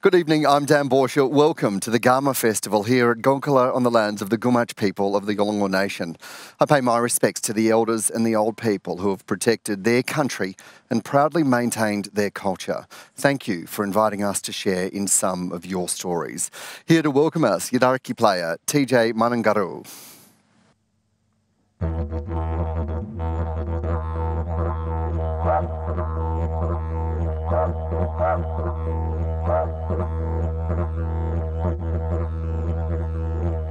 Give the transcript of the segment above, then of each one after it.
Good evening, I'm Dan Bourchier. Welcome to the Garma Festival here at Gonkala on the lands of the Gumatj people of the Yolngu Nation. I pay my respects to the elders and the old people who have protected their country and proudly maintained their culture. Thank you for inviting us to share in some of your stories. Here to welcome us, Yadaraki player TJ Manangaru.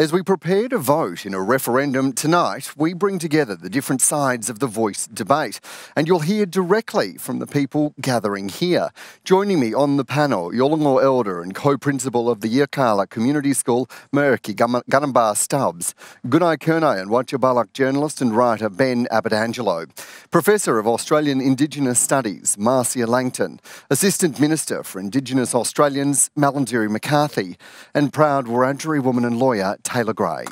As we prepare to vote in a referendum tonight, we bring together the different sides of the Voice debate, and you'll hear directly from the people gathering here. Joining me on the panel, Yolngu Elder and Co-Principal of the Yarkala Community School, Merrki Ganambarr-Stubbs, Gunai Kurnai and Wajabalak journalist and writer Ben Abbottangelo, Professor of Australian Indigenous Studies, Marcia Langton, Assistant Minister for Indigenous Australians, Malarndirri McCarthy, and proud Wiradjuri woman and lawyer, Taylah Gray.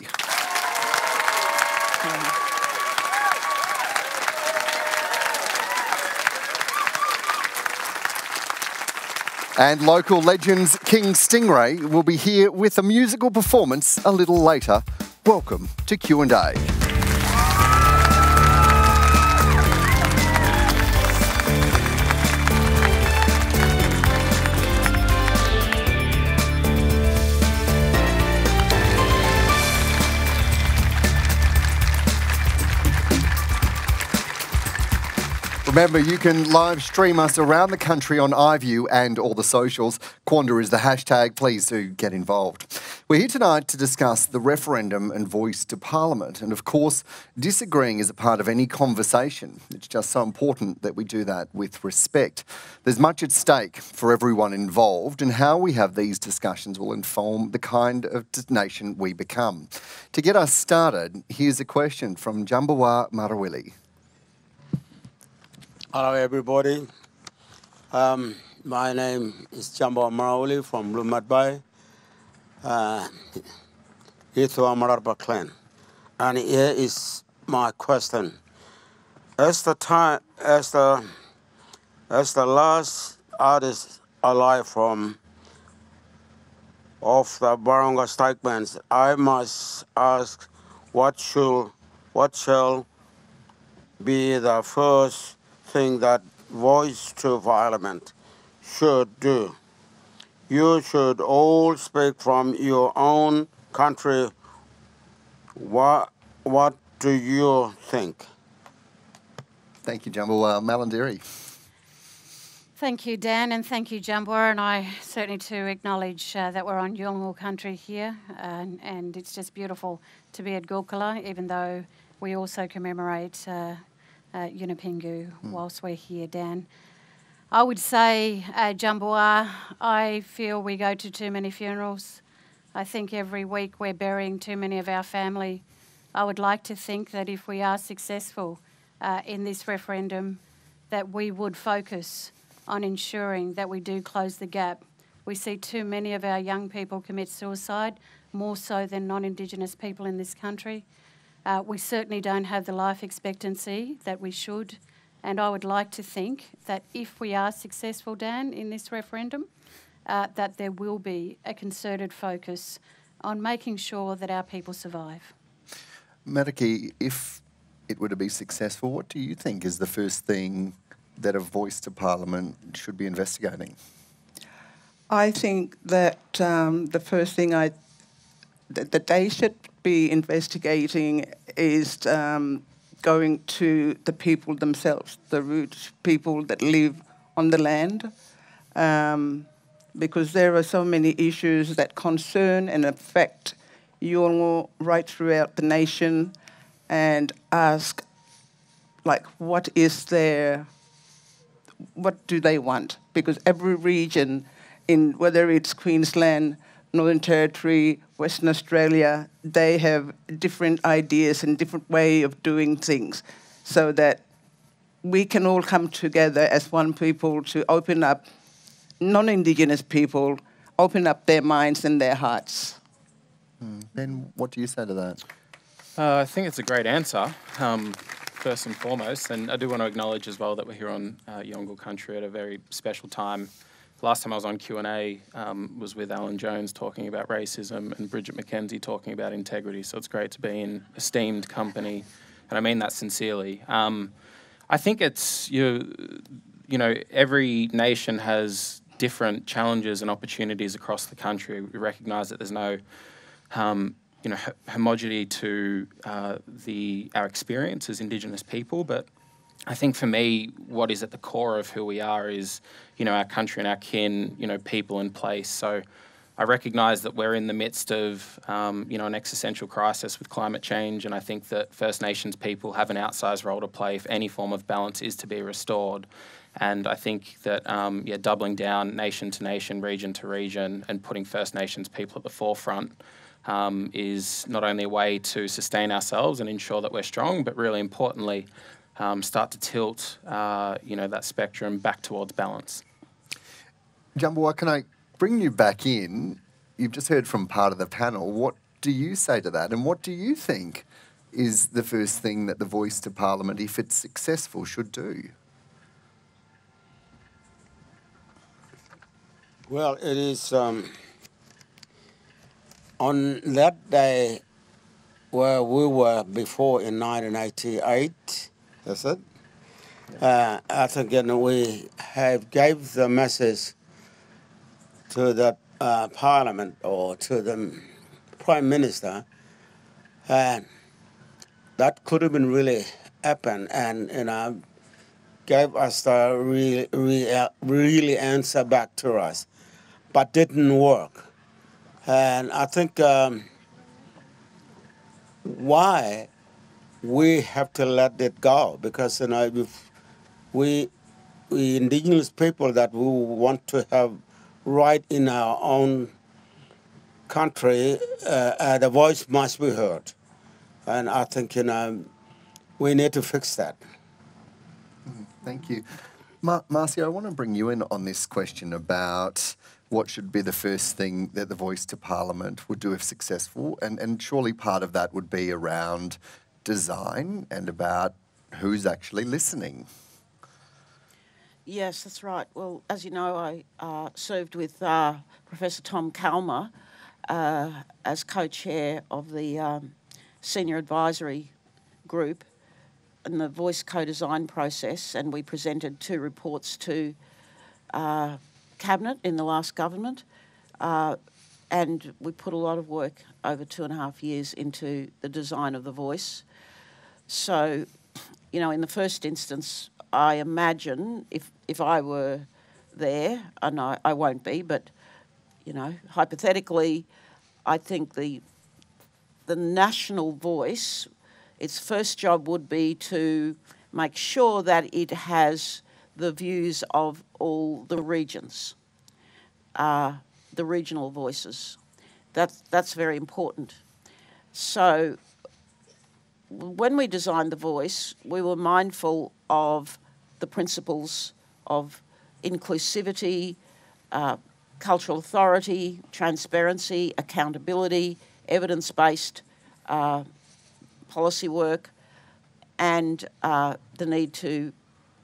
And local legends King Stingray will be here with a musical performance a little later. Welcome to Q&A. Remember, you can live stream us around the country on iView and all the socials. QandA is the hashtag. Please do get involved. We're here tonight to discuss the referendum and Voice to Parliament. And of course, disagreeing is a part of any conversation. It's just so important that we do that with respect. There's much at stake for everyone involved, and how we have these discussions will inform the kind of nation we become. To get us started, here's a question from Jambawa Marawili. Hello everybody, my name is Jambawa Marawili from Lumatbai, Ithwa Mararba clan, and here is my question. As the last artist alive of the Barunga statements, I must ask what shall be the first thing that Voice to Parliament should do. You should all speak from your own country. What do you think? Thank you, Jambawa. Malarndirri. Thank you, Dan, and thank you, Jambawa. And I certainly too acknowledge that we're on Yolngu country here, and it's just beautiful to be at Gonkala, even though we also commemorate Yunupingu whilst we're here, Dan. I would say, Jambawa, I feel we go to too many funerals. I think every week we're burying too many of our family. I would like to think that if we are successful in this referendum, that we would focus on ensuring that we do close the gap. We see too many of our young people commit suicide, more so than non-Indigenous people in this country. We certainly don't have the life expectancy that we should, and I would like to think that if we are successful, Dan, in this referendum, that there will be a concerted focus on making sure that our people survive. Merrki, if it were to be successful, what do you think is the first thing that a Voice to Parliament should be investigating? I think that the first thing that they should be investigating is going to the people themselves, the root people that live on the land, because there are so many issues that concern and affect Yolngu right throughout the nation, and ask, like, what do they want? Because every region, whether it's Queensland, Northern Territory, Western Australia, they have different ideas and different way of doing things so that we can all come together as one people to open up non-Indigenous people, open up their minds and their hearts. Ben, what do you say to that? I think it's a great answer, first and foremost, and I do want to acknowledge as well that we're here on Yolngu country at a very special time. Last time I was on Q&A was with Alan Jones talking about racism and Bridget McKenzie talking about integrity, so it's great to be in esteemed company, and I mean that sincerely. I think it's, you know, every nation has different challenges and opportunities across the country. We recognise that there's no you know, homogeneity to our experience as Indigenous people, but I think for me, what is at the core of who we are is, you know, our country and our kin, you know, people and place. So I recognise that we're in the midst of, you know, an existential crisis with climate change, and I think that First Nations people have an outsized role to play if any form of balance is to be restored. And I think that, yeah, doubling down nation to nation, region to region, and putting First Nations people at the forefront is not only a way to sustain ourselves and ensure that we're strong, but really importantly, start to tilt, you know, that spectrum back towards balance. Jambawa, can I bring you back in? You've just heard from part of the panel. What do you say to that? And what do you think is the first thing that the voice to Parliament, if it's successful, should do? Well, it is... on that day where we were before in 1988, that's it. Yeah. I think we have gave the message to the Parliament or to the Prime Minister that could have been really happened, and you know gave us the really answer back to us, but didn't work. And I think why we have to let it go, because you know if we Indigenous people that we want to have right in our own country, the voice must be heard, and I think you know we need to fix that. Thank you, Marcia. I want to bring you in on this question about what should be the first thing that the voice to Parliament would do if successful? And surely part of that would be around design and about who's actually listening. Yes, that's right. Well, as you know, I served with Professor Tom Kalmer as co-chair of the Senior Advisory Group in the voice co-design process, and we presented two reports to Cabinet in the last government, and we put a lot of work over 2.5 years into the design of the voice. So, you know, in the first instance, I imagine if I were there, and I won't be, but, you know, hypothetically, I think the national voice, its first job would be to make sure that it has the views of all the regions, the regional voices. That's very important. So when we designed the voice, we were mindful of the principles of inclusivity, cultural authority, transparency, accountability, evidence-based policy work, and the need to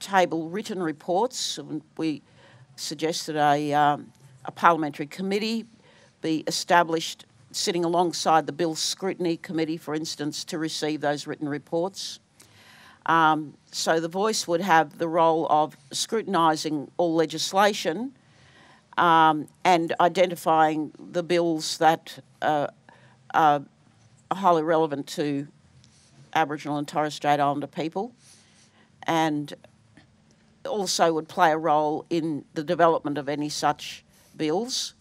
table written reports, and we suggested a parliamentary committee be established sitting alongside the Bill Scrutiny Committee, for instance, to receive those written reports. So the voice would have the role of scrutinising all legislation and identifying the bills that are highly relevant to Aboriginal and Torres Strait Islander people, and also would play a role in the development of any such bills.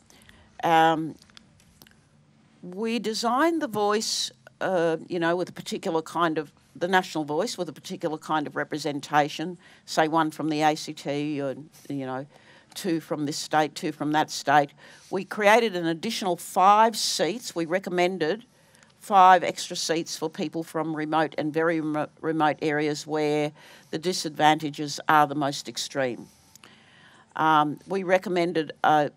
We designed the voice, you know, with a particular kind of, the national voice with a particular kind of representation, say one from the ACT or, you know, two from this state, two from that state. We created an additional 5 seats. We recommended 5 extra seats for people from remote and very remote areas where the disadvantages are the most extreme. We recommended a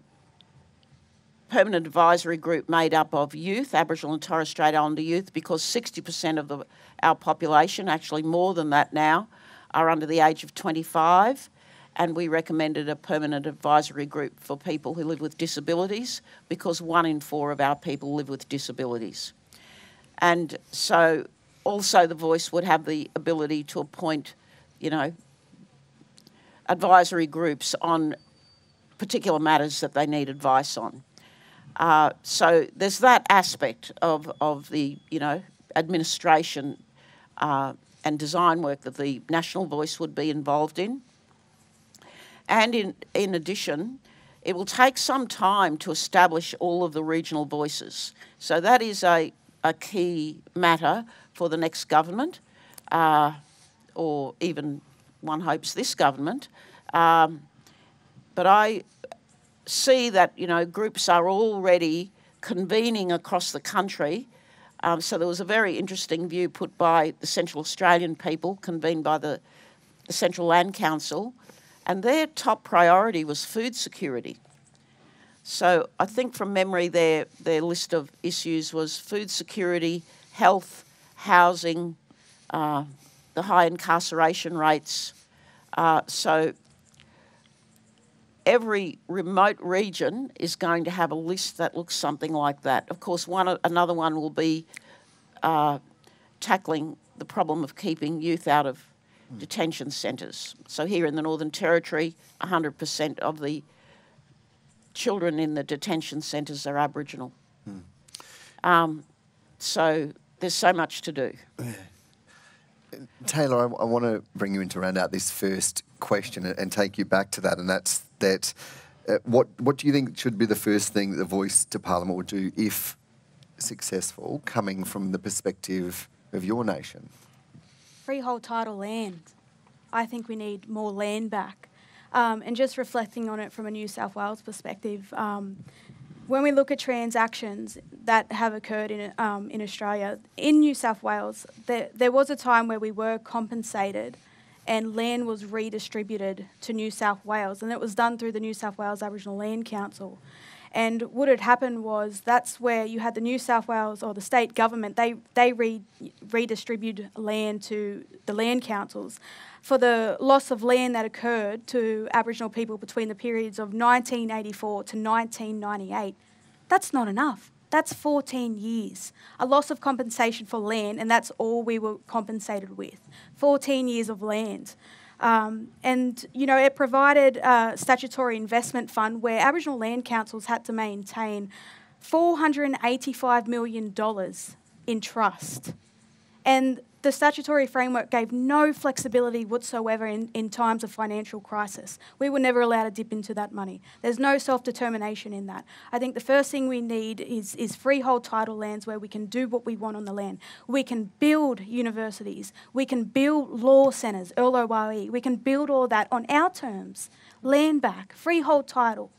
permanent advisory group made up of youth, Aboriginal and Torres Strait Islander youth, because 60% of our population, actually more than that now, are under the age of 25, and we recommended a permanent advisory group for people who live with disabilities, because 1 in 4 of our people live with disabilities. And so also the voice would have the ability to appoint, you know, advisory groups on particular matters that they need advice on. So there's that aspect of the, you know, administration and design work that the National Voice would be involved in. And in addition, it will take some time to establish all of the regional voices. So that is a key matter for the next government, or even one hopes this government. But I see that, you know, groups are already convening across the country. So there was a very interesting view put by the Central Australian people, convened by the Central Land Council, and their top priority was food security. So I think from memory their list of issues was food security, health, housing, the high incarceration rates. So every remote region is going to have a list that looks something like that. Of course, another one will be tackling the problem of keeping youth out of detention centres. So here in the Northern Territory, 100% of the children in the detention centres are Aboriginal. Mm. So there's so much to do. Taylah, I want to bring you in to round out this first question and take you back to that, and that's that. What do you think should be the first thing that the Voice to Parliament would do if successful, coming from the perspective of your nation? Freehold title land. I think we need more land back. And just reflecting on it from a New South Wales perspective, when we look at transactions that have occurred in Australia, in New South Wales, there was a time where we were compensated and land was redistributed to New South Wales, and it was done through the New South Wales Aboriginal Land Council. And what had happened was that's where you had the New South Wales or the state government, they redistribute land to the land councils for the loss of land that occurred to Aboriginal people between the periods of 1984 to 1998. That's not enough. That's 14 years. A loss of compensation for land, and that's all we were compensated with. 14 years of land. And, you know, it provided a statutory investment fund where Aboriginal land councils had to maintain $485 million in trust. And the statutory framework gave no flexibility whatsoever in times of financial crisis. We were never allowed to dip into that money. There's no self-determination in that. I think the first thing we need is freehold title lands where we can do what we want on the land. We can build universities. We can build law centres, LOYE. We can build all that on our terms. Land back, freehold title.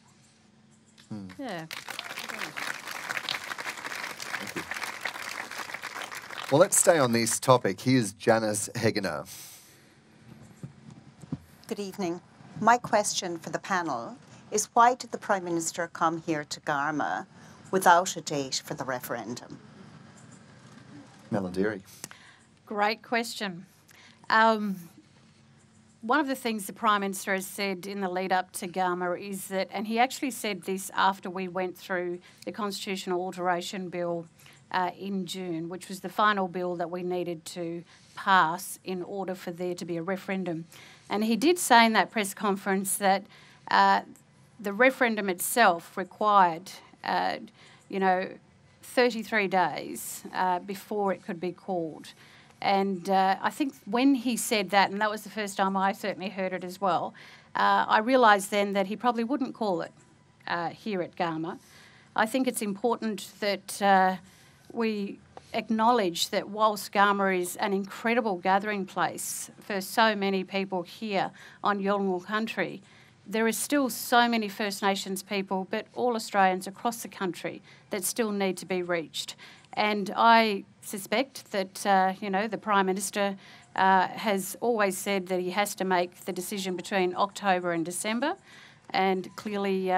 Hmm. Yeah. Thank you. Well, let's stay on this topic. Here's Janice Hegener. Good evening. My question for the panel is, why did the Prime Minister come here to Garma without a date for the referendum? Malarndirri. Great question. One of the things the Prime Minister has said in the lead-up to Garma is that, and he actually said this after we went through the Constitutional Alteration Bill in June, which was the final bill that we needed to pass in order for there to be a referendum. And he did say in that press conference that the referendum itself required, you know, 33 days before it could be called. And I think when he said that, and that was the first time I certainly heard it as well, I realised then that he probably wouldn't call it here at Garma. I think it's important that we acknowledge that whilst Garma is an incredible gathering place for so many people here on Yolngu country, there is still so many First Nations people, but all Australians across the country that still need to be reached. And I suspect that, the Prime Minister has always said that he has to make the decision between October and December. And clearly,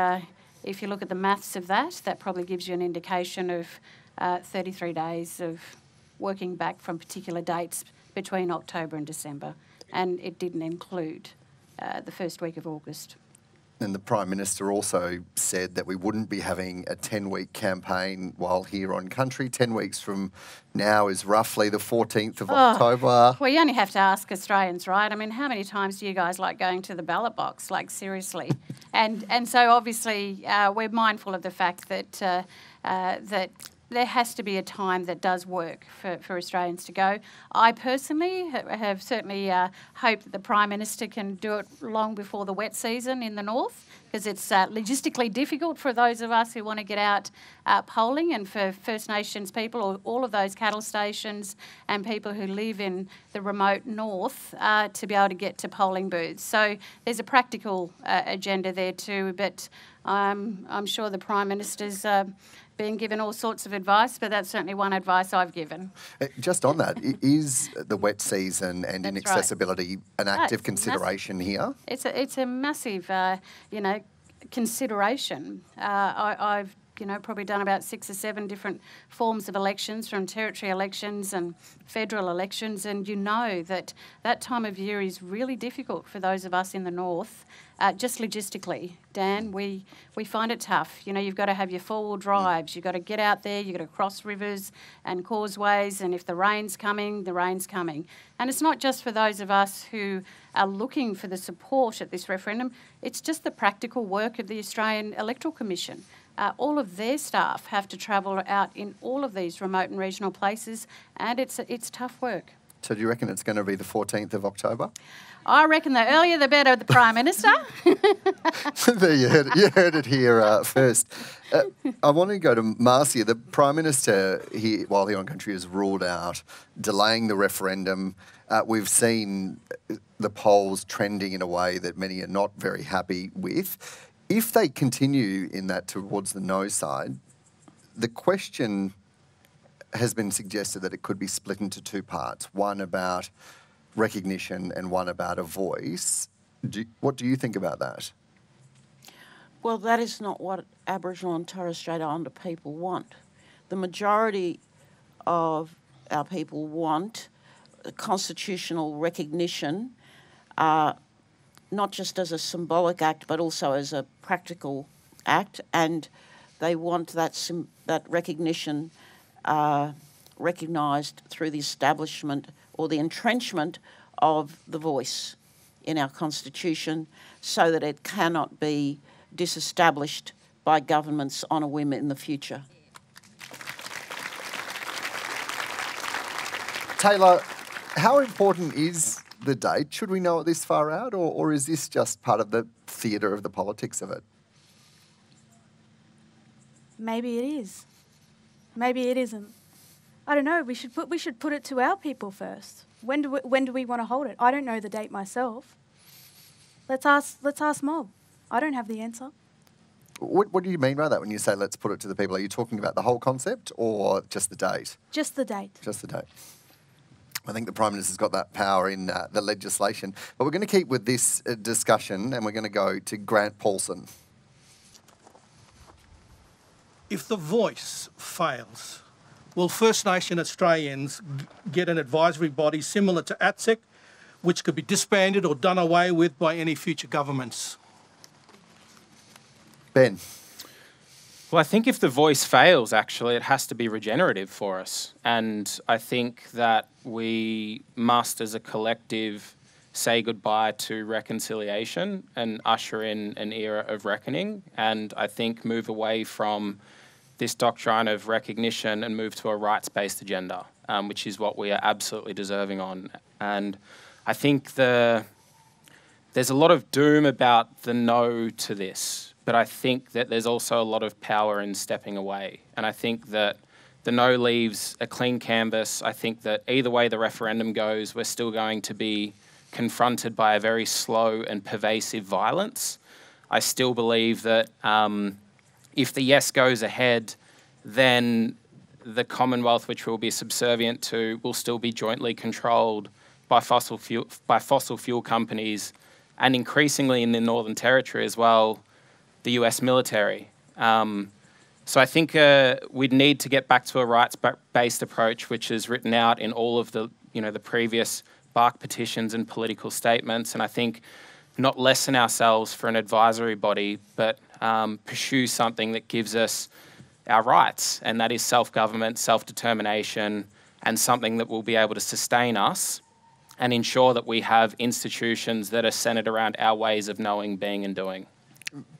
if you look at the maths of that, that probably gives you an indication of 33 days of working back from particular dates between October and December. And it didn't include the first week of August. And the Prime Minister also said that we wouldn't be having a 10-week campaign while here on country. 10 weeks from now is roughly the 14th of October. Well, you only have to ask Australians, right? I mean, how many times do you guys like going to the ballot box? Like, seriously. And so, obviously, we're mindful of the fact that, that there has to be a time that does work for Australians to go. I personally have certainly hoped that the Prime Minister can do it long before the wet season in the north, because it's logistically difficult for those of us who want to get out polling, and for First Nations people or all of those cattle stations and people who live in the remote north to be able to get to polling booths. So there's a practical agenda there too, but I'm sure the Prime Minister's being given all sorts of advice, but that's certainly one advice I've given. Just on that, is the wet season and that's inaccessibility an active consideration here? It's a massive, consideration. I've probably done about 6 or 7 different forms of elections, from territory elections and federal elections, and that time of year is really difficult for those of us in the north, just logistically. Dan, we find it tough. You've got to have your four-wheel drives, you've got to get out there, you've got to cross rivers and causeways, and if the rain's coming, the rain's coming. And it's not just for those of us who are looking for the support at this referendum, it's just the practical work of the Australian Electoral Commission. All of their staff have to travel out in all of these remote and regional places, and it's tough work. So do you reckon it's going to be the 14th of October? I reckon the earlier the better, the Prime Minister. There you heard it here first. I want to go to Marcia. The Prime Minister, while here on country, has ruled out delaying the referendum. We've seen the polls trending in a way that many are not very happy with. If they continue in that towards the no side, the question has been suggested that it could be split into 2 parts, one about recognition and one about a voice. What do you think about that? Well, that is not what Aboriginal and Torres Strait Islander people want. The majority of our people want constitutional recognition, not just as a symbolic act, but also as a practical act, and they want that recognition recognised through the establishment or the entrenchment of the voice in our constitution, so that it cannot be disestablished by governments on a whim in the future. Taylah, how important is the date? Should we know it this far out, or is this just part of the theatre of the politics of it? Maybe it is. Maybe it isn't. I don't know. We should put it to our people first. When do we want to hold it? I don't know the date myself. Let's ask mob. I don't have the answer. What do you mean by that when you say let's put it to the people? Are you talking about the whole concept or just the date? Just the date. Just the date. I think the Prime Minister's got that power in the legislation. But we're going to keep with this discussion, and we're going to go to Grant Paulson. If the voice fails, will First Nation Australians get an advisory body similar to ATSEC, which could be disbanded or done away with by any future governments? Ben. Well, I think if the voice fails, actually, it has to be regenerative for us. And I think that we must, as a collective, say goodbye to reconciliation and usher in an era of reckoning. And I think move away from this doctrine of recognition and move to a rights-based agenda, which is what we are absolutely deserving on. And I think there's a lot of doom about the no to this. But I think that there's also a lot of power in stepping away. And I think that the no leaves a clean canvas. I think that either way the referendum goes, we're still going to be confronted by a very slow and pervasive violence. I still believe that if the yes goes ahead, then the Commonwealth, which we'll be subservient to, will still be jointly controlled by fossil fuel companies, and increasingly in the Northern Territory as well, the US military. So I think we'd need to get back to a rights-based approach, which is written out in all of the, the previous BARC petitions and political statements, and I think not lessen ourselves for an advisory body, but pursue something that gives us our rights, and that is self-government, self-determination, and something that will be able to sustain us and ensure that we have institutions that are centred around our ways of knowing, being and doing.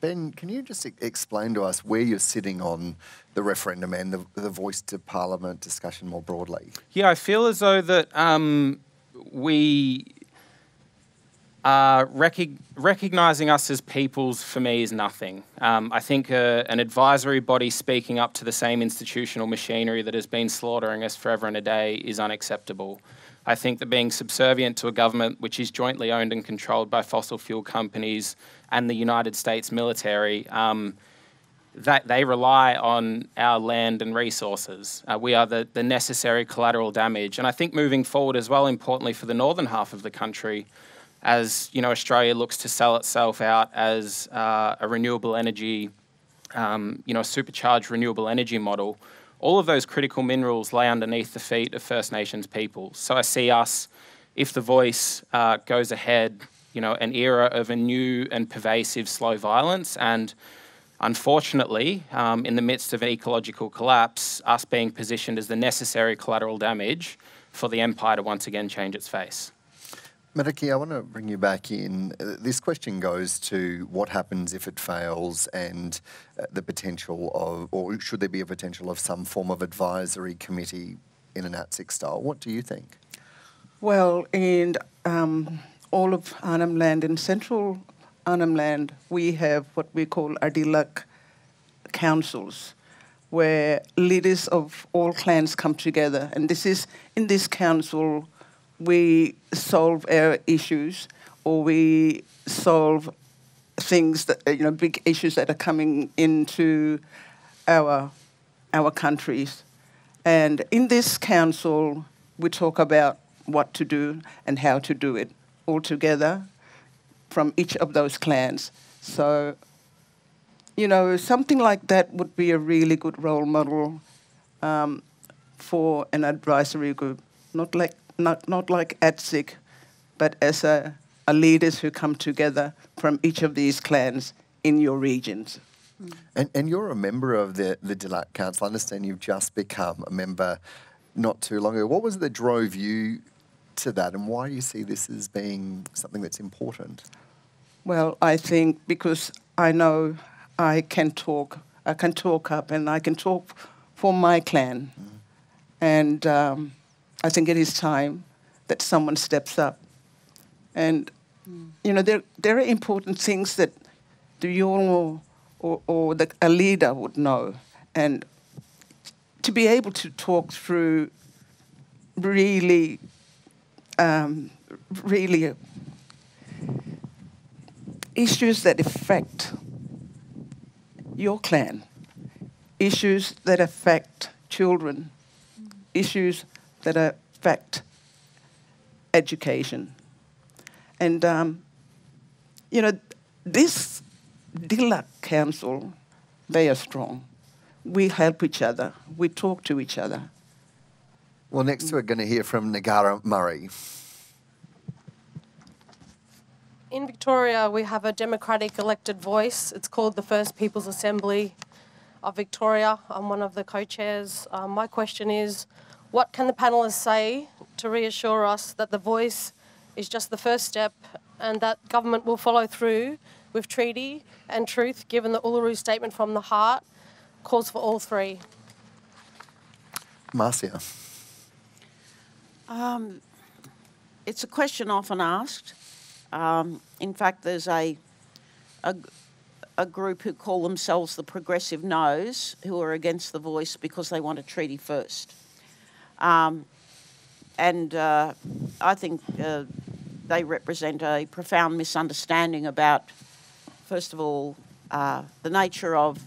Ben, can you just explain to us where you're sitting on the referendum and the voice to parliament discussion more broadly? Yeah, I feel as though that we are recognising us as peoples, for me, is nothing. I think an advisory body speaking up to the same institutional machinery that has been slaughtering us forever and a day is unacceptable. I think that being subservient to a government which is jointly owned and controlled by fossil fuel companies and the United States military, that they rely on our land and resources. We are the necessary collateral damage. And I think moving forward as well, importantly for the northern half of the country, as Australia looks to sell itself out as a renewable energy, supercharged renewable energy model, all of those critical minerals lay underneath the feet of First Nations people. So I see us, if the voice goes ahead, an era of a new and pervasive slow violence, and unfortunately, in the midst of an ecological collapse, us being positioned as the necessary collateral damage for the empire to once again change its face. Merrki, I want to bring you back in. This question goes to what happens if it fails, and the potential of, or should there be a potential of, some form of advisory committee in an ATSIC style? What do you think? Well, in all of Arnhem Land, in central Arnhem Land, we have what we call Adilak Councils, where leaders of all clans come together. And this is, in this council, we solve our issues, or we solve things that big issues that are coming into our countries. And in this council, we talk about what to do and how to do it all together from each of those clans. So, something like that would be a really good role model for an advisory group, not like ATSIC, but as a leaders who come together from each of these clans in your regions. Mm. And you're a member of the Adilak Council. I understand you've just become a member not too long ago. What was it that drove you to that, and why do you see this as being something that's important? Well, I think because I know I can talk up, and I can talk for my clan. Mm. And I think it is time that someone steps up. And, there are important things that the Yolngu or a leader would know. And to be able to talk through really, really issues that affect your clan, issues that affect children, issues that affect education. And, this Adilak Council, they are strong. We help each other. We talk to each other. Well, next we're going to hear from Nagara Murray. In Victoria, we have a democratic elected voice. It's called the First People's Assembly of Victoria. I'm one of the co-chairs. My question is, what can the panellists say to reassure us that the voice is just the first step, and that government will follow through with treaty and truth, given the Uluru Statement from the Heart calls for all three? Marcia. It's a question often asked. In fact, there's a group who call themselves the Progressive No's, who are against the voice because they want a treaty first. I think they represent a profound misunderstanding about, first of all, the nature of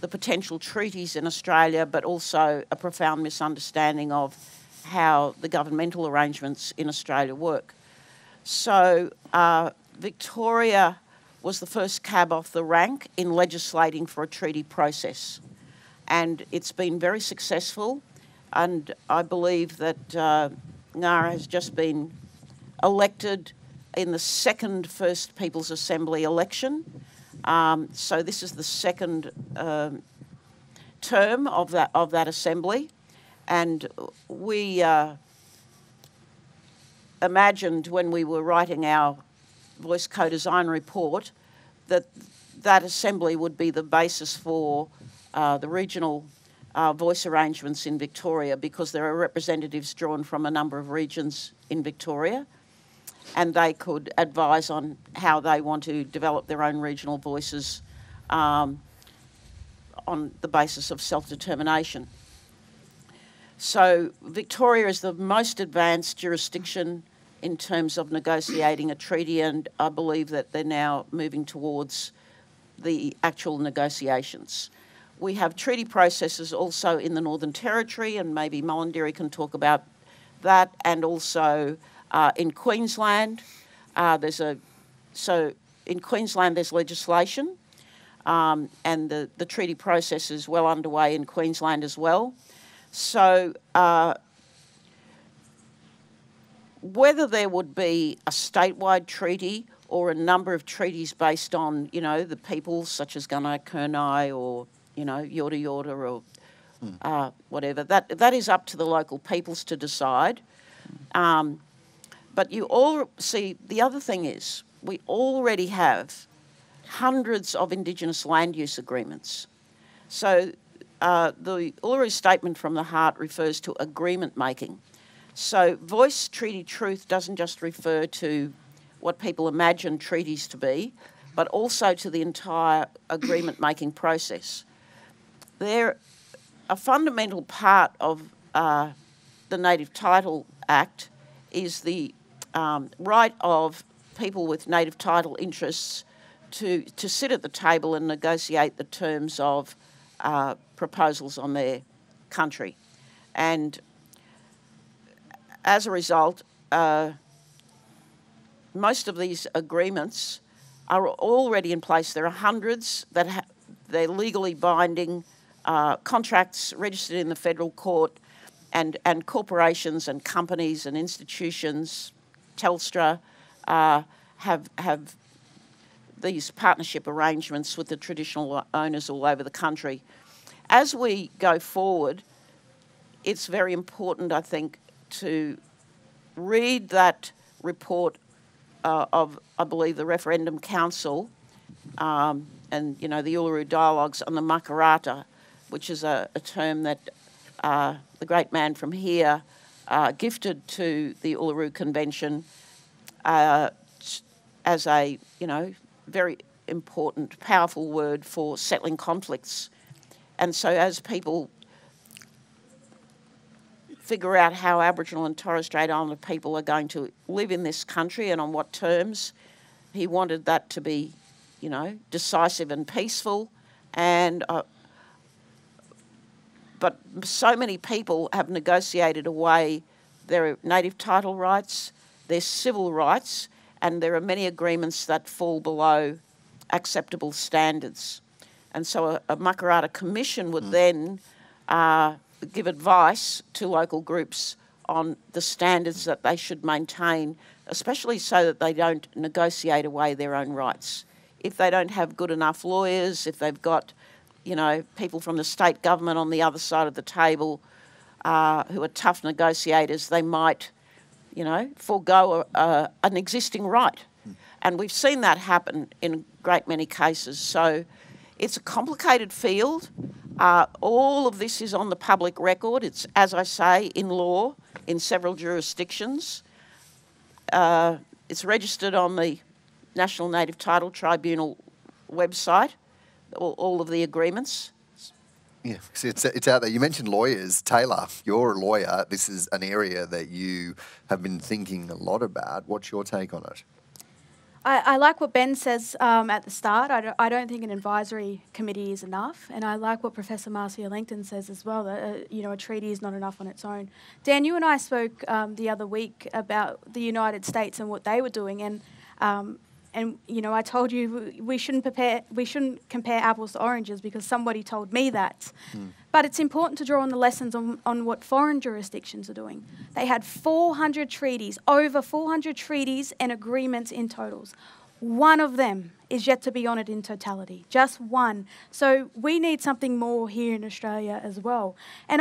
the potential treaties in Australia, but also a profound misunderstanding of how the governmental arrangements in Australia work. So Victoria was the first cab off the rank in legislating for a treaty process. And it's been very successful. And I believe that Ngara has just been elected in the second First People's Assembly election. So this is the second term of that assembly. And we imagined when we were writing our voice co-design report that that assembly would be the basis for the regional voice arrangements in Victoria, because there are representatives drawn from a number of regions in Victoria, and they could advise on how they want to develop their own regional voices on the basis of self-determination. So Victoria is the most advanced jurisdiction in terms of negotiating a treaty, and I believe that they're now moving towards the actual negotiations. We have treaty processes also in the Northern Territory, and maybe Malarndirri can talk about that, and also in Queensland. So in Queensland there's legislation, and the treaty process is well underway in Queensland as well. So whether there would be a statewide treaty or a number of treaties based on, you know, the peoples such as Gunai Kurnai or, you know, Yorta Yorta or whatever, that is up to the local peoples to decide. But you all see, the other thing is we already have hundreds of Indigenous land use agreements. So the Uluru Statement from the Heart refers to agreement making. So voice treaty truth doesn't just refer to what people imagine treaties to be, but also to the entire agreement making process. They're a fundamental part of the Native Title Act is the right of people with native title interests to sit at the table and negotiate the terms of proposals on their country. And as a result, most of these agreements are already in place. There are hundreds that they're legally binding contracts registered in the federal court, and corporations and companies and institutions, Telstra, have these partnership arrangements with the traditional owners all over the country. As we go forward, it's very important, I think, to read that report of, I believe, the Referendum Council and, you know, the Uluru Dialogues on the Makarata, which is a term that the great man from here gifted to the Uluru Convention as a, you know, very important, powerful word for settling conflicts. And so as people figure out how Aboriginal and Torres Strait Islander people are going to live in this country and on what terms, he wanted that to be, you know, decisive and peaceful. And but so many people have negotiated away their native title rights, their civil rights, and there are many agreements that fall below acceptable standards. And so a Makarata Commission would then give advice to local groups on the standards that they should maintain, especially so that they don't negotiate away their own rights. If they don't have good enough lawyers, if they've got, you know, people from the state government on the other side of the table who are tough negotiators, they might, you know, forego an existing right. And we've seen that happen in a great many cases. So it's a complicated field. All of this is on the public record. It's, as I say, in law in several jurisdictions. It's registered on the National Native Title Tribunal website, all of the agreements. Yeah, so it's out there. You mentioned lawyers. Taylah, you're a lawyer. This is an area that you have been thinking a lot about. What's your take on it? I like what Ben says at the start. I don't think an advisory committee is enough, and I like what Professor Marcia Langton says as well, that you know, a treaty is not enough on its own. Dan, you and I spoke the other week about the United States and what they were doing, and you know, I told you we shouldn't compare apples to oranges because somebody told me that. Mm. But it's important to draw on the lessons on what foreign jurisdictions are doing. They had 400 treaties, over 400 treaties and agreements in totals. One of them is yet to be honoured in totality, just one. So we need something more here in Australia as well. And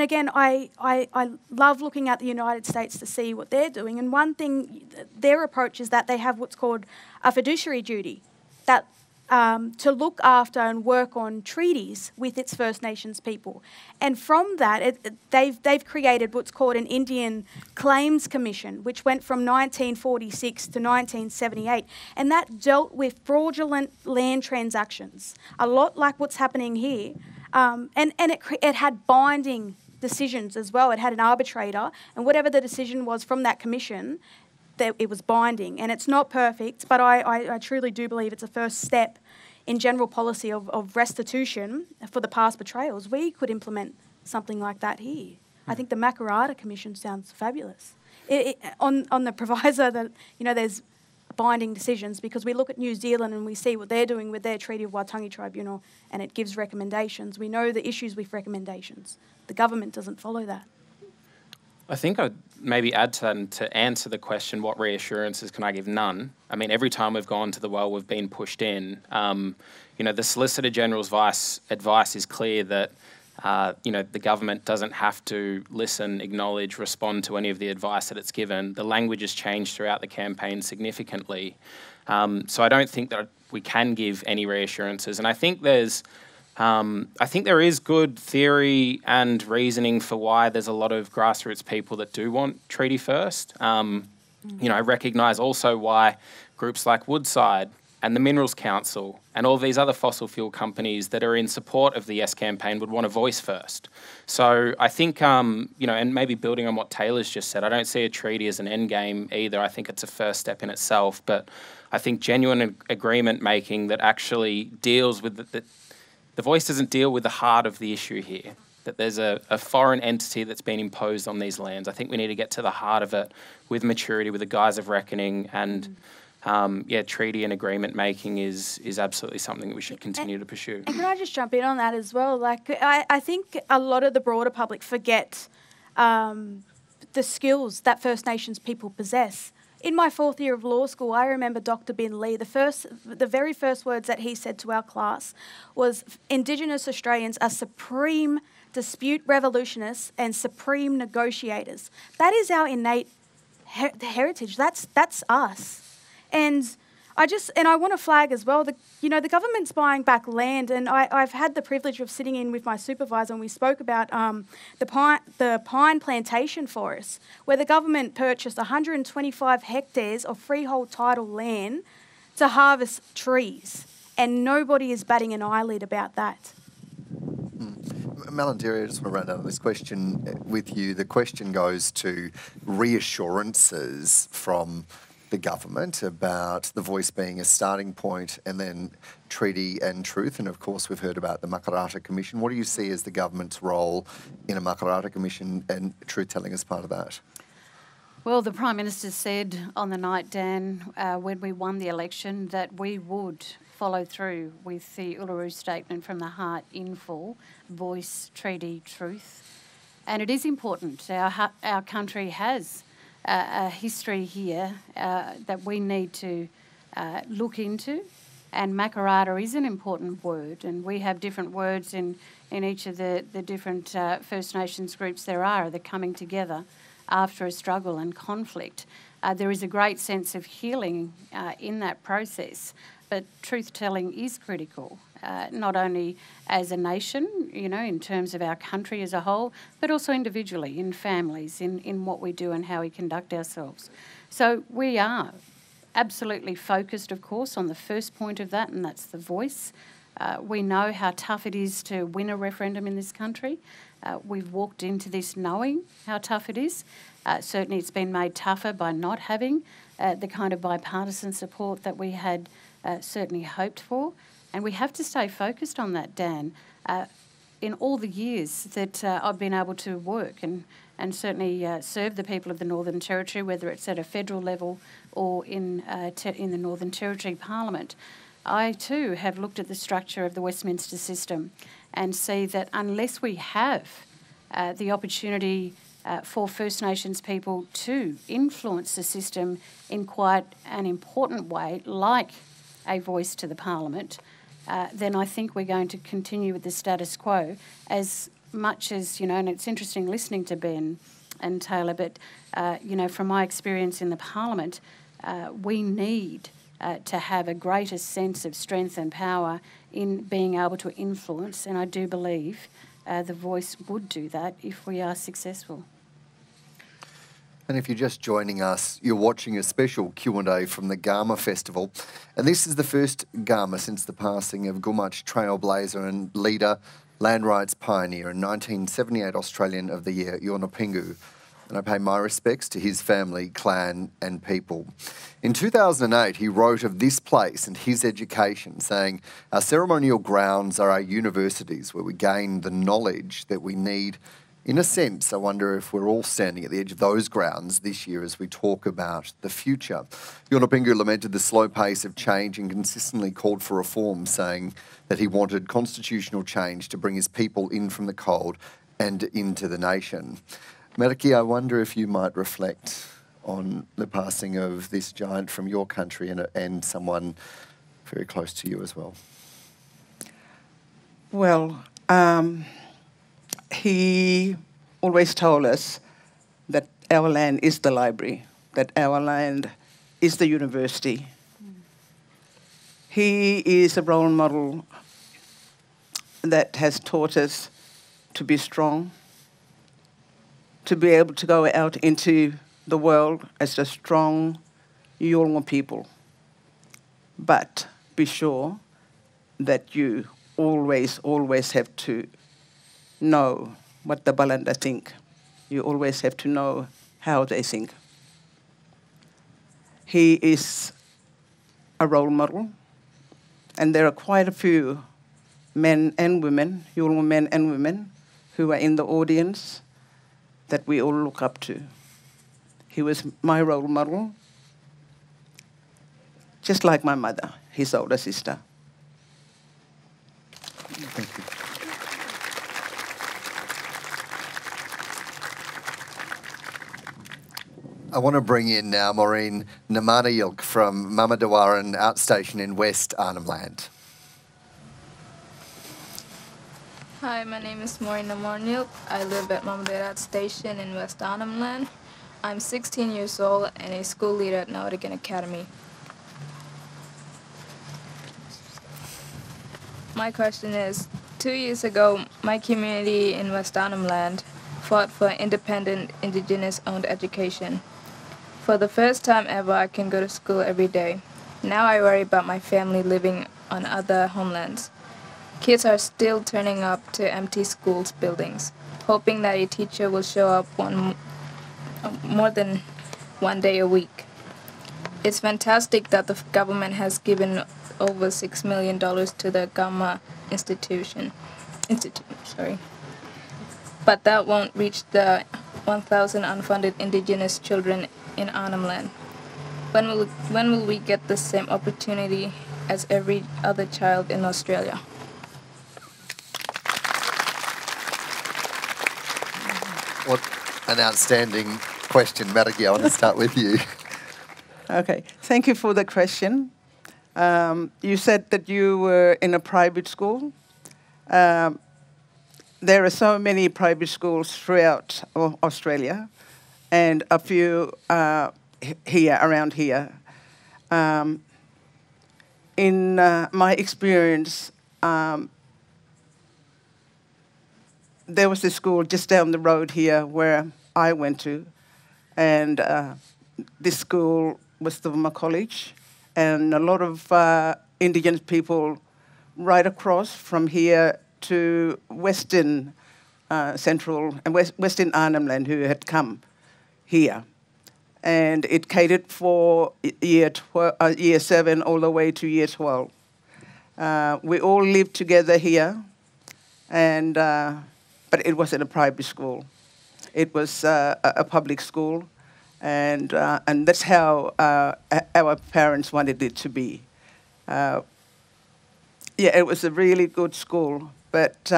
again, I love looking at the United States to see what they're doing. And one thing, their approach is that they have what's called a fiduciary duty, that to look after and work on treaties with its First Nations people. And from that, they've created what's called an Indian Claims Commission, which went from 1946 to 1978. And that dealt with fraudulent land transactions, a lot like what's happening here. And it had binding decisions as well. It had an arbitrator, and whatever the decision was from that commission, that it was binding. And it's not perfect, but I truly do believe it's a first step in general policy of restitution for the past betrayals. We could implement something like that here. I think the Makarata Commission sounds fabulous. On the proviso that, you know, there's binding decisions, because we look at New Zealand and we see what they're doing with their Treaty of Waitangi Tribunal and it gives recommendations. We know the issues with recommendations. The government doesn't follow that. I think I'd maybe add to that, and to answer the question, what reassurances can I give? None. I mean, every time we've gone to the well, we've been pushed in. You know, the Solicitor General's advice is clear that you know, the government doesn't have to listen, acknowledge, respond to any of the advice that it's given. The language has changed throughout the campaign significantly. So I don't think that we can give any reassurances. And I think there's, I think there is good theory and reasoning for why there's a lot of grassroots people that do want treaty first. You know, I recognise also why groups like Woodside and the Minerals Council and all these other fossil fuel companies that are in support of the Yes campaign would want a voice first. So I think, you know, and maybe building on what Taylor's just said, I don't see a treaty as an end game either. I think it's a first step in itself, but I think genuine agreement making that actually deals with the voice doesn't deal with the heart of the issue here, that there's a foreign entity that's been imposed on these lands. I think we need to get to the heart of it with maturity, with a guise of reckoning, and yeah, treaty and agreement making is absolutely something that we should continue to pursue. And can I just jump in on that as well? Like, I think a lot of the broader public forget the skills that First Nations people possess. In my fourth year of law school, I remember Dr. Bin Lee, the very first words that he said to our class was, Indigenous Australians are supreme dispute revolutionists and supreme negotiators. That is our innate heritage. That's us. And I want to flag as well, you know, the government's buying back land, and I've had the privilege of sitting in with my supervisor, and we spoke about the pine plantation forest, where the government purchased 125 hectares of freehold title land to harvest trees, and nobody is batting an eyelid about that. Malarndirri, I just want to round out this question with you. The question goes to reassurances from the government about the voice being a starting point, and then treaty and truth. And of course, we've heard about the Makarata Commission. What do you see as the government's role in a Makarata Commission and truth telling as part of that? Well, the Prime Minister said on the night, Dan, when we won the election, that we would follow through with the Uluru Statement from the Heart in full: voice, treaty, truth. And it is important. Our country has a history here that we need to look into, and Makarata is an important word, and we have different words in each of the different First Nations groups there are. They're coming together after a struggle and conflict. There is a great sense of healing in that process, but truth-telling is critical, not only as a nation, you know, in terms of our country as a whole, but also individually, in families, in what we do and how we conduct ourselves. So we are absolutely focused, of course, on the first point of that, and that's the voice. We know how tough it is to win a referendum in this country. We've walked into this knowing how tough it is. Certainly it's been made tougher by not having the kind of bipartisan support that we had certainly hoped for. And we have to stay focused on that, Dan. In all the years that I've been able to work and certainly serve the people of the Northern Territory, whether it's at a federal level or in the Northern Territory Parliament, I too have looked at the structure of the Westminster system and see that unless we have the opportunity for First Nations people to influence the system in quite an important way, like a voice to the Parliament, then I think we're going to continue with the status quo as much as, you know, and it's interesting listening to Ben and Taylah, but, you know, from my experience in the Parliament, we need to have a greater sense of strength and power in being able to influence, and I do believe the voice would do that if we are successful. And if you're just joining us, you're watching a special Q&A from the Garma Festival. And this is the first Garma since the passing of Gumatj trailblazer and leader, land rights pioneer and 1978 Australian of the Year, Yunupingu. And I pay my respects to his family, clan and people. In 2008, he wrote of this place and his education, saying, "Our ceremonial grounds are our universities where we gain the knowledge that we need. In a sense, I wonder if we're all standing at the edge of those grounds this year as we talk about the future." Yunupingu lamented the slow pace of change and consistently called for reform, saying that he wanted constitutional change to bring his people in from the cold and into the nation. Merrki, I wonder if you might reflect on the passing of this giant from your country and someone very close to you as well. Well, he always told us that our land is the library, that our land is the university. Mm. He is a role model that has taught us to be strong, to be able to go out into the world as a strong Yolngu people. But be sure that you always have to know what the Balanda think. You always have to know how they think. He is a role model, and there are quite a few men and women, Yolngu men and women, who are in the audience that we all look up to. He was my role model, just like my mother, his older sister. Thank you. I want to bring in now Maureen Namanayilk from Mamadawaran outstation in West Arnhem Land. Hi, my name is Maureen Namanayilk. I live at Mamadawaran outstation in West Arnhem Land. I'm 16 years old and a school leader at Nautican Academy. My question is, 2 years ago, my community in West Arnhem Land fought for independent Indigenous-owned education. For the first time ever, I can go to school every day. Now I worry about my family living on other homelands. Kids are still turning up to empty school buildings, hoping that a teacher will show up more than one day a week. It's fantastic that the government has given over $6 million to the Garma Institute, but that won't reach the 1,000 unfunded Indigenous children in Arnhem Land. When will we get the same opportunity as every other child in Australia? What an outstanding question, Merrki. I want to start with you. Okay, thank you for the question. You said that you were in a private school. There are so many private schools throughout Australia and a few around here. In my experience, there was this school just down the road here where I went to, and this school was the Macaulay College, and a lot of Indigenous people right across from here to Western Central and Western Arnhem Land who had come here. And it catered for year 7 all the way to year 12. We all lived together here, and but it wasn't a private school. It was a public school, and that's how our parents wanted it to be. Yeah, it was a really good school, but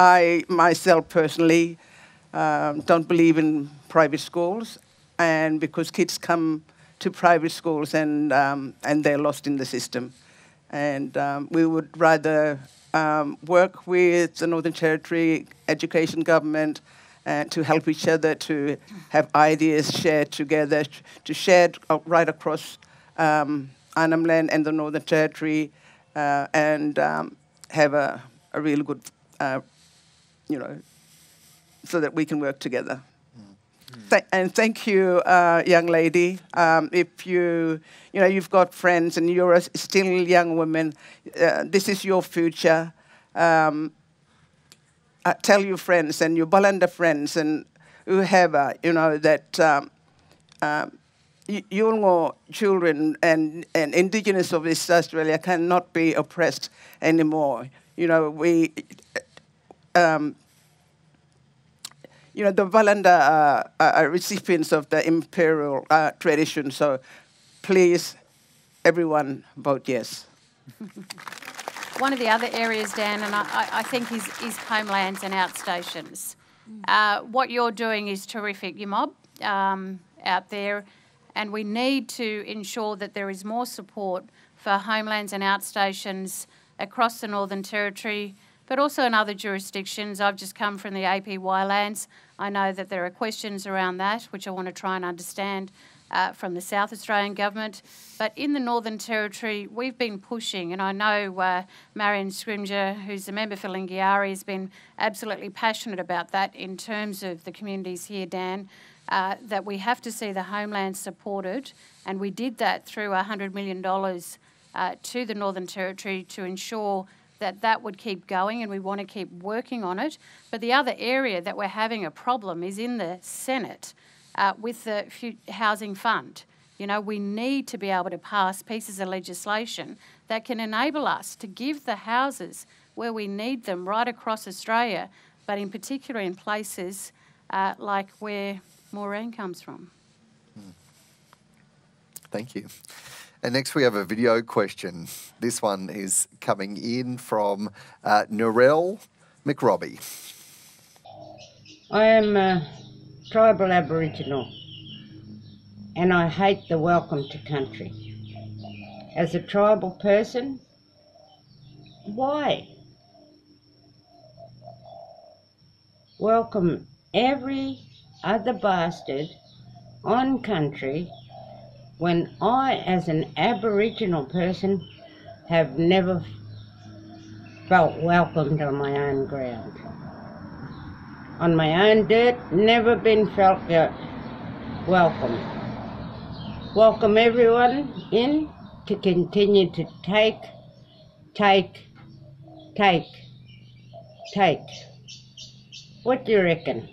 I myself personally don't believe in private schools, and because kids come to private schools and they're lost in the system. And we would rather work with the Northern Territory Education Government to help each other, to have ideas shared together, to share right across Arnhem Land and the Northern Territory, and have a really good, you know, so that we can work together. And thank you, young lady. If you know, you've got friends and you're a still young woman, this is your future. Tell your friends and your Balanda friends and whoever, you know, that Yolngu children and Indigenous of East Australia cannot be oppressed anymore. You know, we... you know, the Balanda are recipients of the imperial tradition, so please, everyone, vote yes. One of the other areas, Dan, and I think is homelands and outstations. What you're doing is terrific, Ymob, out there, and we need to ensure that there is more support for homelands and outstations across the Northern Territory, but also in other jurisdictions. I've just come from the APY lands. I know that there are questions around that, which I want to try and understand from the South Australian Government. But in the Northern Territory, we've been pushing, and I know Marion Scrimger, who's a member for Lingiari, has been absolutely passionate about that in terms of the communities here, Dan, that we have to see the homeland supported, and we did that through $100 million to the Northern Territory to ensure that would keep going, and we want to keep working on it. But the other area that we're having a problem is in the Senate with the housing fund. You know, we need to be able to pass pieces of legislation that can enable us to give the houses where we need them right across Australia, but in particular in places like where Maureen comes from. Thank you. And next we have a video question. This one is coming in from Narelle McRobbie. I am a tribal Aboriginal and I hate the welcome to country. As a tribal person, why? Welcome every other bastard on country when I, as an Aboriginal person, have never felt welcomed on my own ground. On my own dirt, never been felt welcome. Welcome everyone in to continue to take. What do you reckon?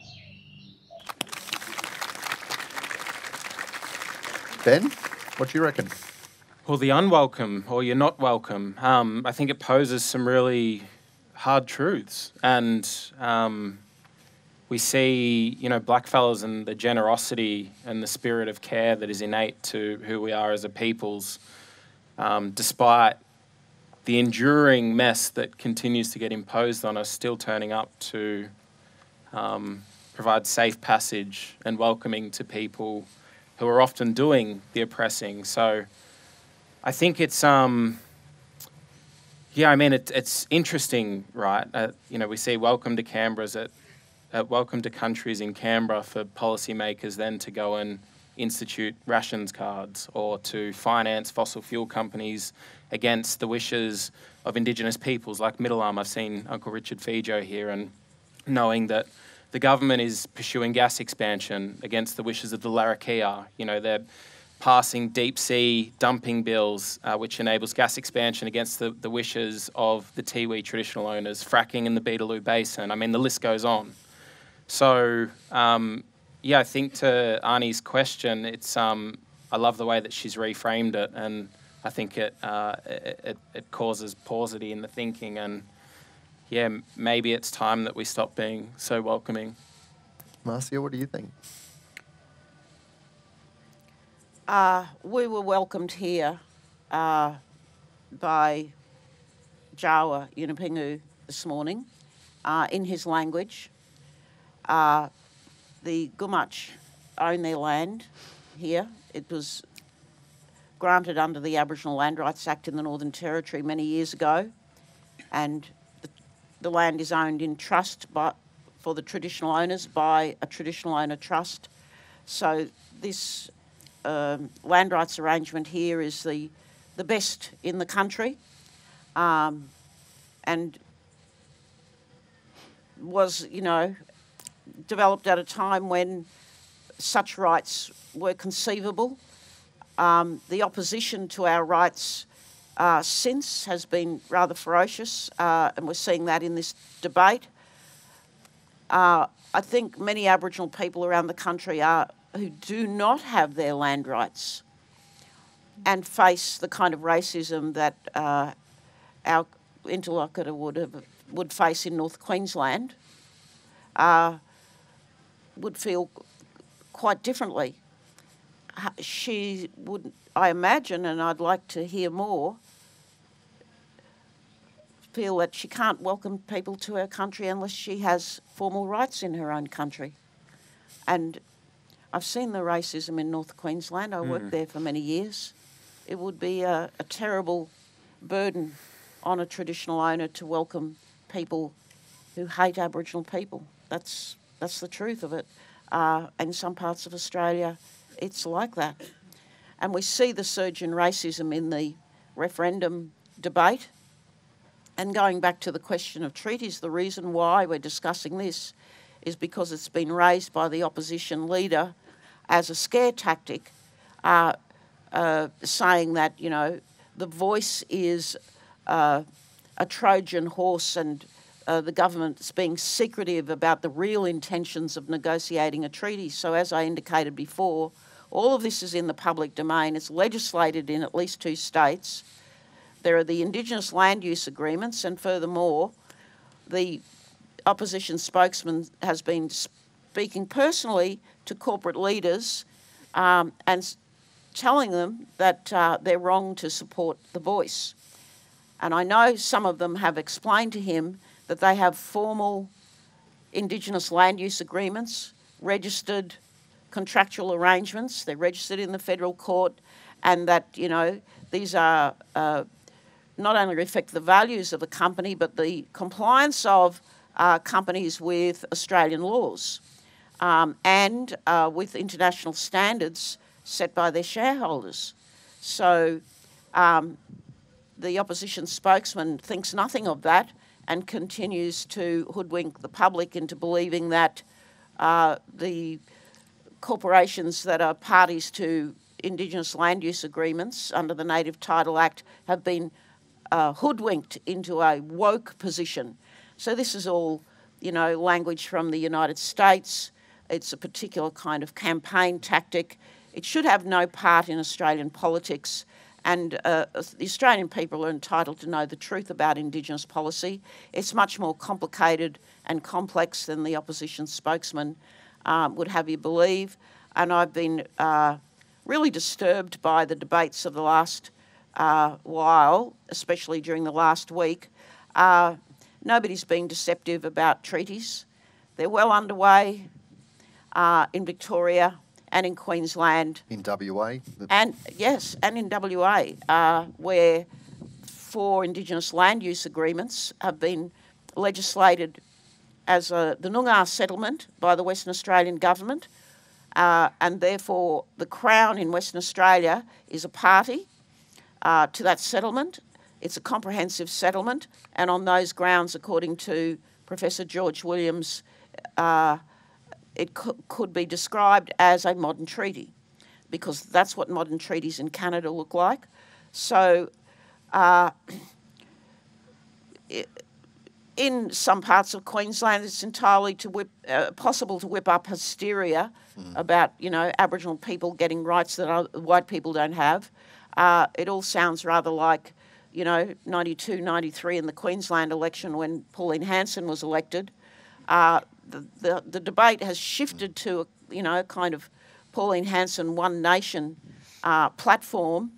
Ben, what do you reckon? Well, the unwelcome, or you're not welcome, I think it poses some really hard truths. And we see, you know, blackfellas and the generosity and the spirit of care that is innate to who we are as a peoples, despite the enduring mess that continues to get imposed on us, still turning up to provide safe passage and welcoming to people who are often doing the oppressing. So I think it's, yeah, I mean, it's interesting, right? You know, we see welcome to Canberras at welcome to countries in Canberra for policymakers then to go and institute rations cards or to finance fossil fuel companies against the wishes of Indigenous peoples like Middle Arm. I've seen Uncle Richard Fijo here, and knowing that the government is pursuing gas expansion against the wishes of the Larrakia. You know, passing deep-sea dumping bills, which enables gas expansion against the wishes of the Tiwi traditional owners, fracking in the Beetaloo Basin. I mean, the list goes on. So, yeah, I think to Arnie's question, it's I love the way that she's reframed it, and I think it causes paucity in the thinking, and yeah, maybe it's time that we stop being so welcoming. Marcia, what do you think? We were welcomed here by Jawa Yunupingu this morning in his language. The Gumatj own their land here. It was granted under the Aboriginal Land Rights Act in the Northern Territory many years ago, and the land is owned in trust for the traditional owners by a traditional owner trust. So this land rights arrangement here is the best in the country, and was, you know, developed at a time when such rights were conceivable. The opposition to our rights since has been rather ferocious, and we're seeing that in this debate. I think many Aboriginal people around the country who do not have their land rights and face the kind of racism that our interlocutor would face in North Queensland, would feel quite differently. She would, I imagine, and I'd like to hear more, feel that she can't welcome people to her country unless she has formal rights in her own country. And I've seen the racism in North Queensland. I worked there for many years. It would be a terrible burden on a traditional owner to welcome people who hate Aboriginal people. That's the truth of it. And some parts of Australia, it's like that. And we see the surge in racism in the referendum debate. And going back to the question of treaties, the reason why we're discussing this is because it's been raised by the opposition leader as a scare tactic, saying that, you know, the voice is a Trojan horse, and the government's being secretive about the real intentions of negotiating a treaty. So as I indicated before, all of this is in the public domain. It's legislated in at least 2 states. There are the Indigenous land use agreements, and furthermore, the opposition spokesman has been speaking personally to corporate leaders and telling them that they're wrong to support the voice. And I know some of them have explained to him that they have formal Indigenous land use agreements, registered contractual arrangements, they're registered in the federal court, and that, you know, these are not only reflect the values of the company, but the compliance of companies with Australian laws and with international standards set by their shareholders. So the opposition spokesman thinks nothing of that and continues to hoodwink the public into believing that the corporations that are parties to Indigenous land use agreements under the Native Title Act have been hoodwinked into a woke position. So this is all, you know, language from the United States. It's a particular kind of campaign tactic. It should have no part in Australian politics, and the Australian people are entitled to know the truth about Indigenous policy. It's much more complicated and complex than the opposition spokesman would have you believe. And I've been really disturbed by the debates of the last while, especially during the last week. Nobody's being deceptive about treaties. They're well underway in Victoria and in Queensland. In WA? And yes, and in WA, where 4 Indigenous land use agreements have been legislated as the Noongar settlement by the Western Australian government, and therefore the Crown in Western Australia is a party to that settlement. It's a comprehensive settlement, and on those grounds, according to Professor George Williams, it could be described as a modern treaty. because that's what modern treaties in Canada look like. So in some parts of Queensland, it's entirely possible to whip up hysteria about, you know, Aboriginal people getting rights that white people don't have. It all sounds rather like, you know, 92, 93 in the Queensland election when Pauline Hanson was elected. The debate has shifted to, you know, a kind of Pauline Hanson One Nation platform,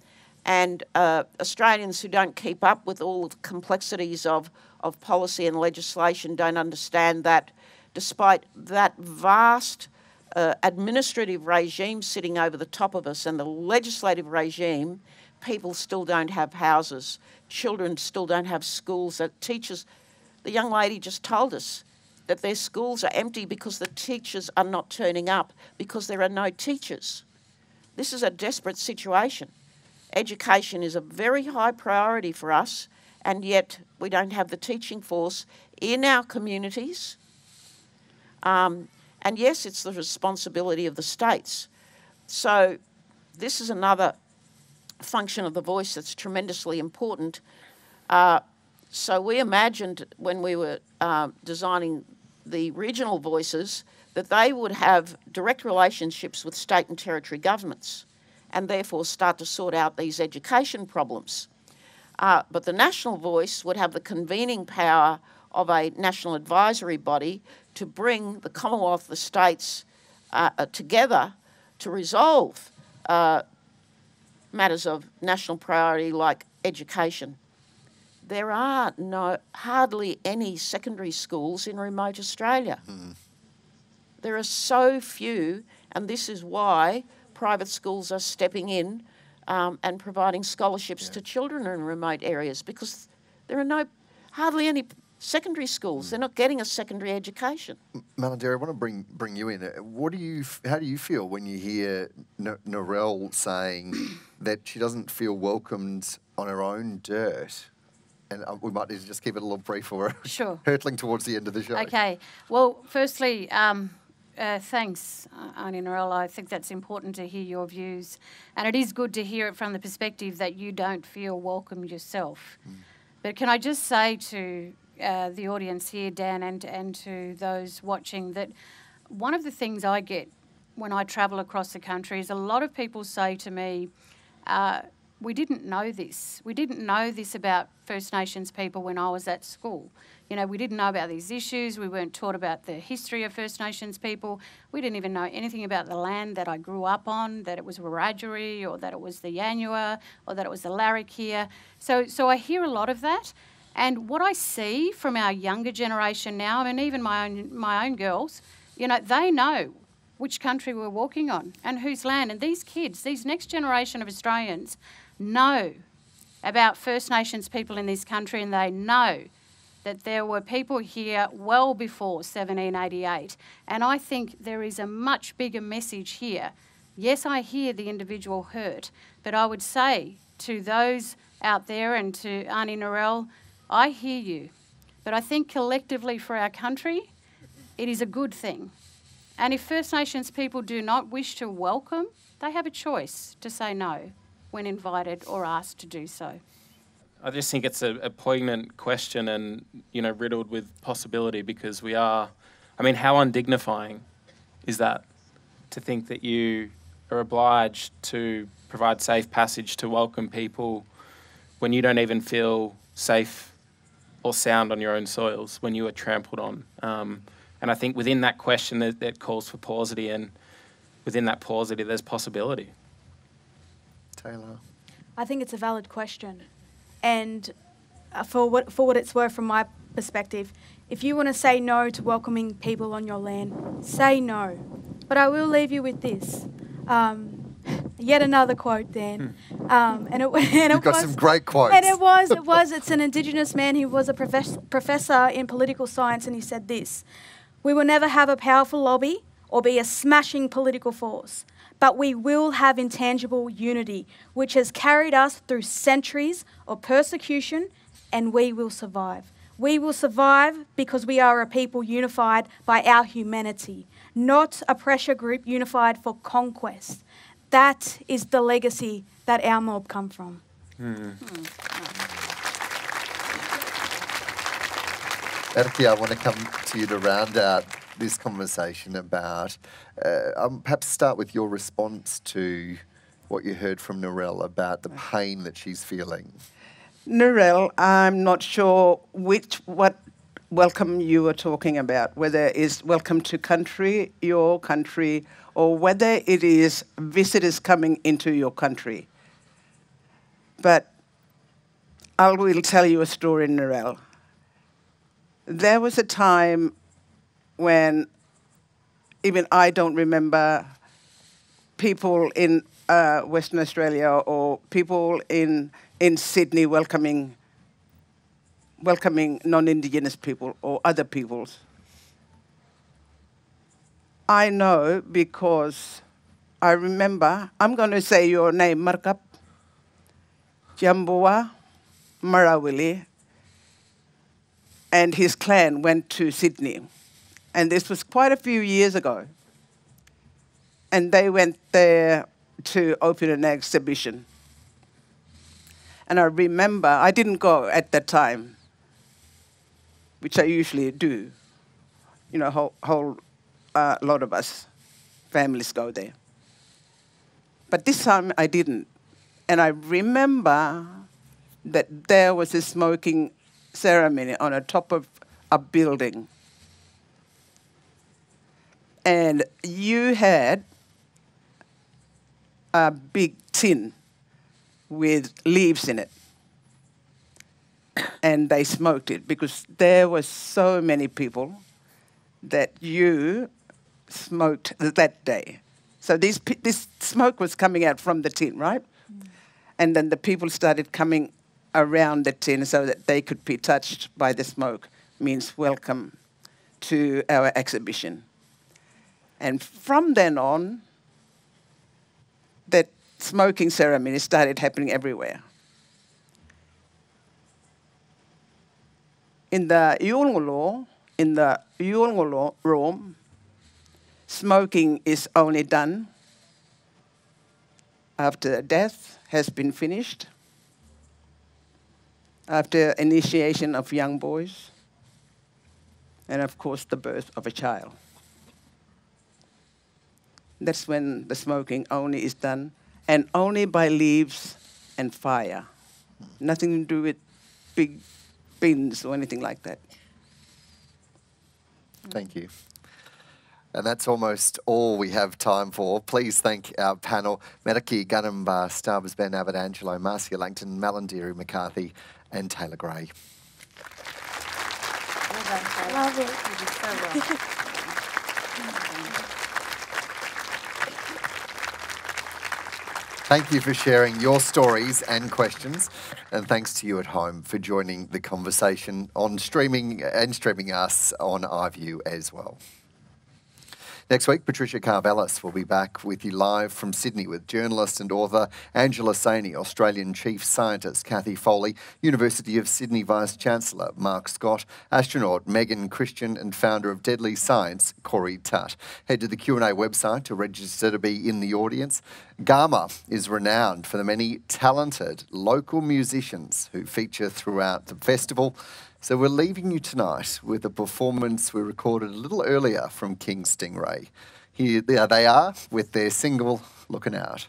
and Australians who don't keep up with all the complexities of policy and legislation don't understand that despite that vast administrative regime sitting over the top of us and the legislative regime, people still don't have houses, children still don't have schools, that teachers, the young lady just told us that their schools are empty because the teachers are not turning up because there are no teachers. This is a desperate situation. Education is a very high priority for us, and yet we don't have the teaching force in our communities. And yes, it's the responsibility of the states. So this is another function of the voice that's tremendously important. So we imagined when we were designing the regional voices that they would have direct relationships with state and territory governments and therefore start to sort out these education problems. But the national voice would have the convening power of a national advisory body to bring the Commonwealth, the states together to resolve matters of national priority like education. There are hardly any secondary schools in remote Australia. There are so few, and this is why private schools are stepping in and providing scholarships to children in remote areas, because there are hardly any secondary schools. They're not getting a secondary education. Malarndirri, I want to bring you in. How do you feel when you hear Narelle saying that she doesn't feel welcomed on her own dirt? And we might need to just keep it a little brief for her. Sure. Hurtling towards the end of the show. Okay. Well, firstly, thanks, Aunty Narelle. I think that's important to hear your views. And it is good to hear it from the perspective that you don't feel welcome yourself. But can I just say to the audience here, Dan, and to those watching, that one of the things I get when I travel across the country is a lot of people say to me, we didn't know this. We didn't know this about First Nations people when I was at school. You know, we didn't know about these issues. We weren't taught about the history of First Nations people. We didn't even know anything about the land that I grew up on, that it was Wiradjuri or that it was the Yolngu or that it was the Larrakia. So I hear a lot of that. And what I see from our younger generation now, I mean, even my own girls, you know, they know which country we're walking on and whose land. And these kids, these next generation of Australians, know about First Nations people in this country, and they know that there were people here well before 1788. And I think there is a much bigger message here. Yes, I hear the individual hurt, but I would say to those out there and to Aunty Narelle, I hear you. But I think collectively for our country, it is a good thing. And if First Nations people do not wish to welcome, they have a choice to say no when invited or asked to do so. I just think it's a poignant question and, you know, riddled with possibility, because we are, I mean, how undignifying is that to think that you are obliged to provide safe passage to welcome people when you don't even feel safe or sound on your own soils, when you are trampled on. And I think within that question that calls for paucity, and within that paucity there's possibility. Taylah. I think it's a valid question, and for what it's worth, from my perspective, if you want to say no to welcoming people on your land, say no. But I will leave you with this. Yet another quote, Dan. You've got some great quotes. And it was. It's an Indigenous man who was a professor in political science, and he said this: "We will never have a powerful lobby or be a smashing political force, but we will have intangible unity, which has carried us through centuries of persecution, and we will survive. We will survive because we are a people unified by our humanity, not a pressure group unified for conquest. That is the legacy that our mob come from. Mm. Merrki, I want to come to you to round out this conversation about, perhaps start with your response to what you heard from Narelle about the pain that she's feeling. Narelle, I'm not sure what welcome you were talking about, whether it's welcome to country, your country, or whether it is visitors coming into your country. But I will tell you a story, Narelle. There was a time when even I don't remember people in Western Australia or people in Sydney welcoming non-Indigenous people or other peoples. I know because I remember, I'm going to say your name, Markup, Jambawa Marawili, and his clan went to Sydney. And this was quite a few years ago. And they went there to open an exhibition. And I remember, I didn't go at that time, which I usually do. You know, whole lot of us, families go there. But this time I didn't. And I remember that there was a smoking ceremony on the top of a building. And you had a big tin with leaves in it. And they smoked it because there were so many people that you smoked that day. So this smoke was coming out from the tin, right? Mm. And then the people started coming around the tin so that they could be touched by the smoke. Means welcome to our exhibition. And from then on, that smoking ceremony started happening everywhere. In the Yolngu law realm, smoking is only done after death has been finished, after initiation of young boys, and of course the birth of a child. That's when the smoking only is done, and only by leaves and fire. Nothing to do with big bins or anything like that. Thank you. And that's almost all we have time for. Please thank our panel, Merrki Ganambarr-Stubbs, Ben Abbottangelo, Marcia Langton, Malarndirri McCarthy, and Taylah Gray. Well done, Taylah. Love it. You did so well. Thank you for sharing your stories and questions. And thanks to you at home for joining the conversation on streaming and streaming us on iView as well. Next week, Patricia Karvelas will be back with you live from Sydney with journalist and author Angela Saini, Australian Chief Scientist Kathy Foley, University of Sydney Vice-Chancellor Mark Scott, astronaut Megan Christian and founder of Deadly Science, Corey Tutt. Head to the Q&A website to register to be in the audience. Garma is renowned for the many talented local musicians who feature throughout the festival. So we're leaving you tonight with a performance we recorded a little earlier from King Stingray. Here they are with their single, Looking Out.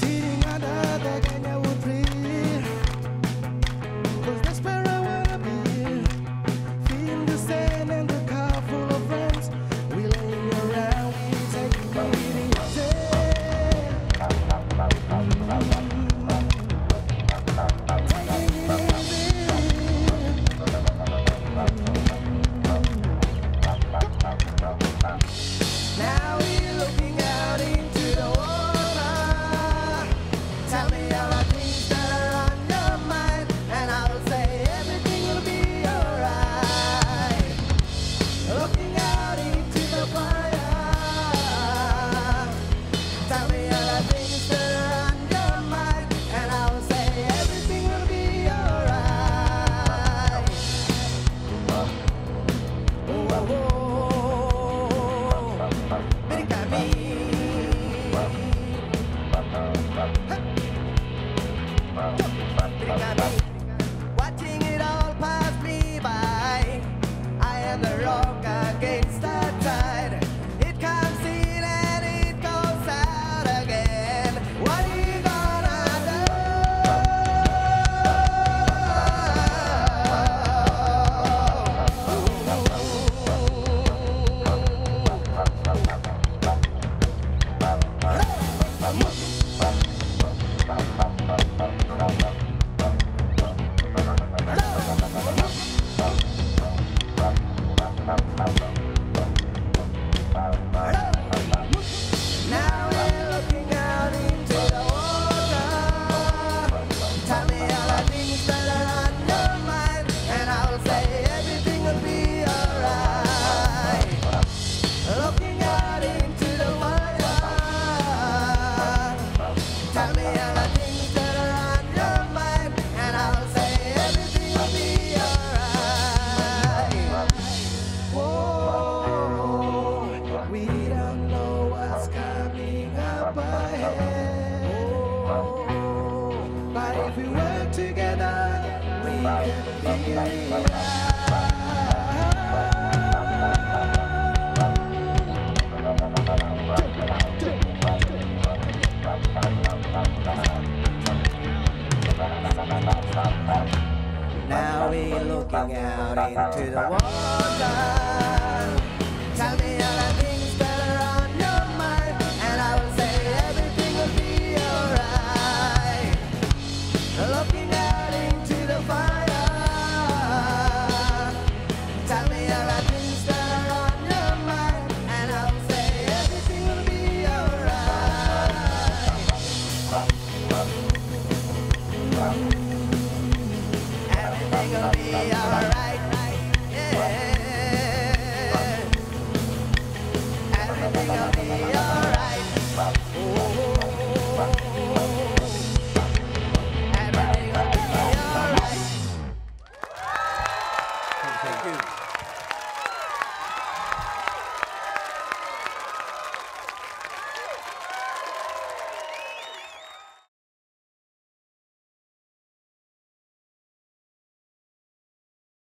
Sitting under the gang, I would breathe, 'cause that's where I wanna be. Feel the sand and the car full of friends. We laying around, we taking the leading day. Now we're looking out into the water. Now we're looking out into the water.